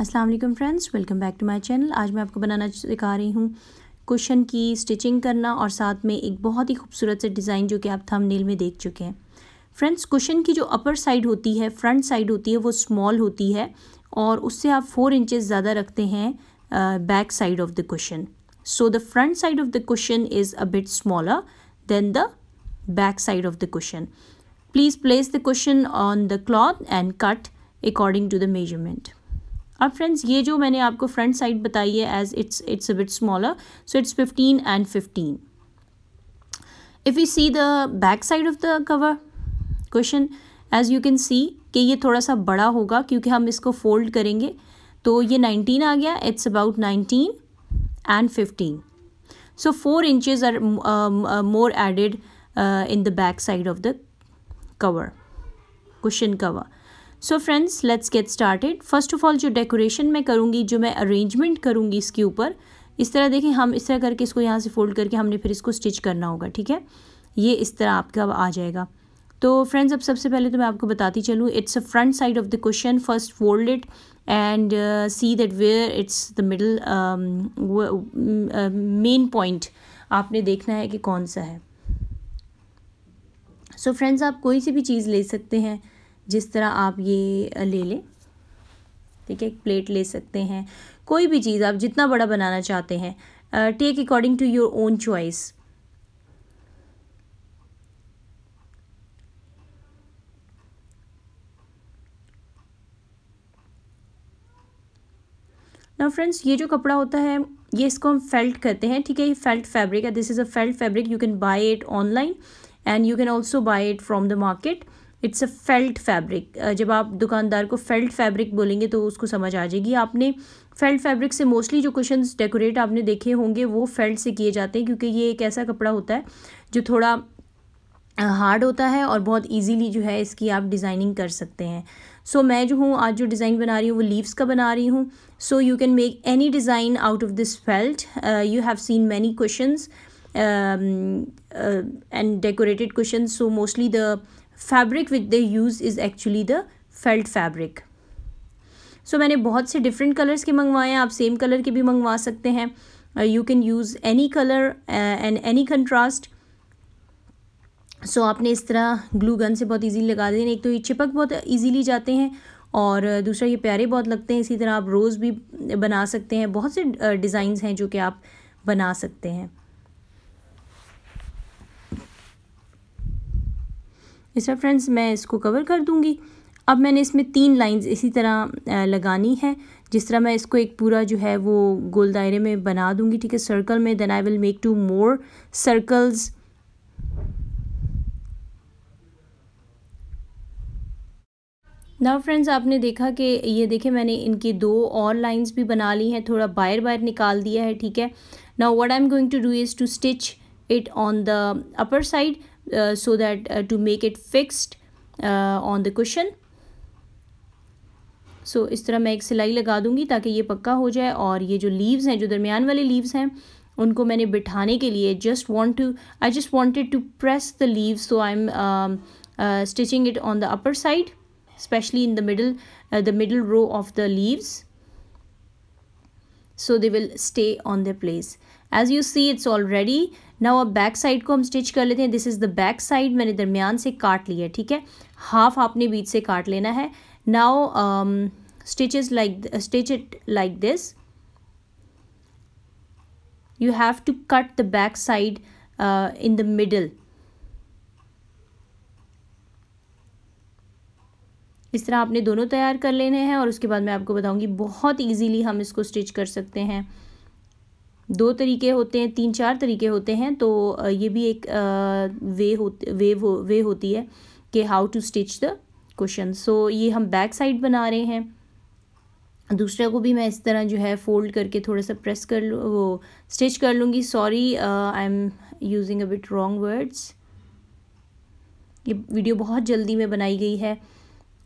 अस्सलाम वालेकुम friends, welcome back to my channel. आज मैं आपको बनाना सिखा रही हूँ कुशन की स्टिचिंग करना और साथ में एक बहुत ही खूबसूरत से डिज़ाइन जो कि आप थंबनेल में देख चुके हैं। फ्रेंड्स, कुशन की जो अपर साइड होती है, फ्रंट साइड होती है, वो स्मॉल होती है और उससे आप 4 इंचेस ज़्यादा रखते हैं back side of the cushion. So the front side of the cushion is a bit smaller than the back side of the cushion. Please place the cushion on the cloth and cut according to the measurement. अब friends, ये जो मैंने आपको front side बताई है as it's a bit smaller, so it's 15 and 15। If you see the back side of the cover cushion, as you can see कि ये थोड़ा सा बड़ा होगा क्योंकि हम इसको फोल्ड करेंगे। तो ये 19 आ गया, it's about 19 and 15। So 4 inches are more added in the back side of the cover cushion cover. So friends, let's get started. First of all जो डेकोरेशन मैं करूँगी, जो मैं अरेंजमेंट करूँगी इसके ऊपर, इस तरह देखें, हम इस तरह करके इसको यहाँ से फोल्ड करके हमने फिर इसको स्टिच करना होगा, ठीक है। ये इस तरह आपका अब आ जाएगा। तो फ्रेंड्स, अब सबसे पहले तो मैं आपको बताती चलूँ, it's a front side of the cushion. First fold it and see that where it's the middle main point आपने देखना है कि कौन सा है। सो फ्रेंड्स, आप कोई सी भी चीज़ ले सकते हैं, जिस तरह आप ये ले लें, ठीक है, एक प्लेट ले सकते हैं, कोई भी चीज़ आप जितना बड़ा बनाना चाहते हैं, take according to your own choice. Now friends, ये जो कपड़ा होता है, ये इसको हम फेल्ट करते हैं, ठीक है। ये फेल्ट फैब्रिक है, this is a felt fabric. You can buy it online and you can also buy it from the market. It's a felt fabric. जब आप दुकानदार को फेल्ट फैब्रिक बोलेंगे तो उसको समझ आ जाएगी। आपने फेल्ट फैब्रिक से मोस्टली जो कुशन्स डेकोरेट आपने देखे होंगे वो फेल्ट से किए जाते हैं, क्योंकि ये एक ऐसा कपड़ा होता है जो थोड़ा हार्ड होता है और बहुत इजीली जो है इसकी आप डिज़ाइनिंग कर सकते हैं। सो मैं जो हूँ आज जो डिज़ाइन बना रही हूँ वो लीव्स का बना रही हूँ। So you can make any design out of this felt. You have seen many cushions and decorated cushions, so mostly the fabric which they use is actually the felt fabric. So मैंने बहुत से different colors के मंगवाए हैं, आप same color के भी मंगवा सकते हैं। You can use any color and any contrast. So आपने इस तरह glue gun से बहुत easily लगा देना। एक तो ये चिपक बहुत easily जाते हैं और दूसरा ये प्यारे बहुत लगते हैं। इसी तरह आप rose भी बना सकते हैं। बहुत से designs हैं जो कि आप बना सकते हैं। इस तरह फ्रेंड्स मैं इसको कवर कर दूंगी। अब मैंने इसमें 3 लाइंस इसी तरह लगानी है, जिस तरह मैं इसको एक पूरा जो है वो गोल दायरे में बना दूंगी, ठीक है, सर्कल में। Then I will make 2 more circles। Now friends, आपने देखा कि ये देखें मैंने इनकी 2 और लाइंस भी बना ली हैं, थोड़ा बाहर बाहर निकाल दिया है, ठीक है। Now what I am going to do is to stitch it on the upper side so that to make it fixed on the cushion. So इस तरह मैं एक सिलाई लगा दूंगी ताकि ये पक्का हो जाए। और ये जो लीव्स हैं, जो दरमियान वाले लीव्स हैं, उनको मैंने बिठाने के लिए I just wanted to press the leaves, so I'm stitching it on the upper side, especially in the middle row of the leaves, so they will stay on their place. As you see, it's all ready. Now अब back side को हम stitch कर लेते हैं। This is the back side. मैंने दरमियान से काट लिया, ठीक है, हाफ आपने बीच से काट लेना है। Now stitch it like this. You have to cut the back side in the middle. इस तरह आपने दोनों तैयार कर लेने हैं और उसके बाद मैं आपको बताऊंगी। बहुत ईजीली हम इसको स्टिच कर सकते हैं। 2 तरीके होते हैं, 3-4 तरीके होते हैं, तो ये भी एक वे होती है कि how to stitch the cushion. So ये हम बैक साइड बना रहे हैं। दूसरे को भी मैं इस तरह जो है फोल्ड करके थोड़ा सा प्रेस कर लूँ, वो स्टिच कर लूँगी। Sorry, I am using a bit wrong words. ये वीडियो बहुत जल्दी में बनाई गई है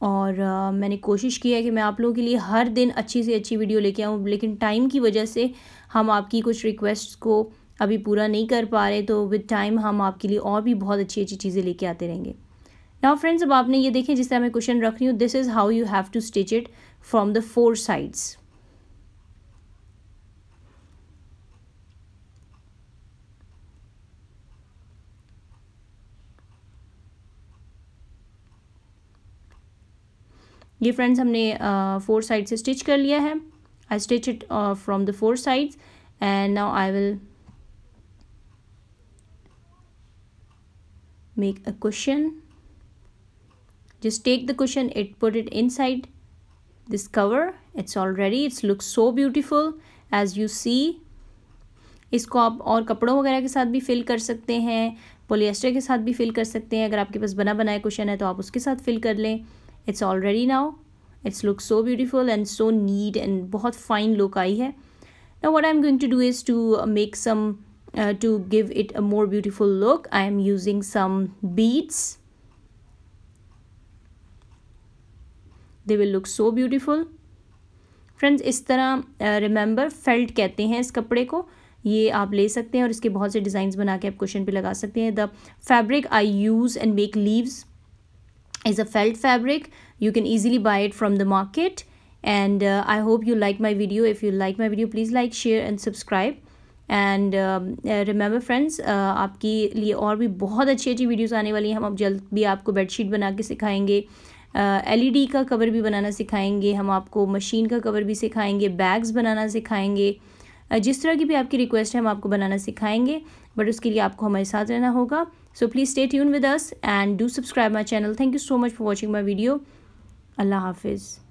और मैंने कोशिश की है कि मैं आप लोगों के लिए हर दिन अच्छी से अच्छी वीडियो लेके आऊँ, लेकिन टाइम की वजह से हम आपकी कुछ रिक्वेस्ट को अभी पूरा नहीं कर पा रहे। तो विद टाइम हम आपके लिए और भी बहुत अच्छी अच्छी चीज़ें लेके आते रहेंगे। नाउ फ्रेंड्स, अब आपने ये देखें जिस तरह मैं कुशन रख रही हूँ, this is how you have to stitch it from the 4 sides. ये फ्रेंड्स हमने फोर साइड से स्टिच कर लिया है. I stitch it from the four sides and now I will make a cushion. Just take the cushion, put it inside this cover. It's all ready. It looks so beautiful as you see. इसको आप और कपड़ों वगैरह के साथ भी fill कर सकते हैं, पॉलिएस्टर के साथ भी फिल कर सकते हैं. अगर आपके पास बना बनाया कुशन है तो आप उसके साथ फिल कर लें. It's all ready now. It's looks so beautiful and so neat and बहुत fine look आई है. Now what I'm going to do is to make some to give it a more beautiful look, I am using some beads. They will look so beautiful. Friends, इस तरह remember felt कहते हैं इस कपड़े को. ये आप ले सकते हैं और इसके बहुत से designs बना के आप cushion पे लगा सकते हैं. The fabric I use and make leaves is a felt fabric. You can easily buy it from the market. And I hope you like my video. If you like my video, please like, share and subscribe. And remember friends, आपके लिए और भी बहुत अच्छी अच्छी videos आने वाली हैं. हम अब जल्द भी आपको बेडशीट बना के सिखाएंगे, एलईडी का कवर भी बनाना सिखाएंगे, हम आपको मशीन का कवर भी सिखाएंगे, बैग्स बनाना सिखाएंगे. जिस तरह की भी आपकी रिक्वेस्ट है हम आपको बनाना सिखाएंगे, बट उसके लिए आपको हमारे साथ रहना होगा. So please stay tune with us and do subscribe my channel. Thank you so much for watching my video. अल्लाह हाफिज़.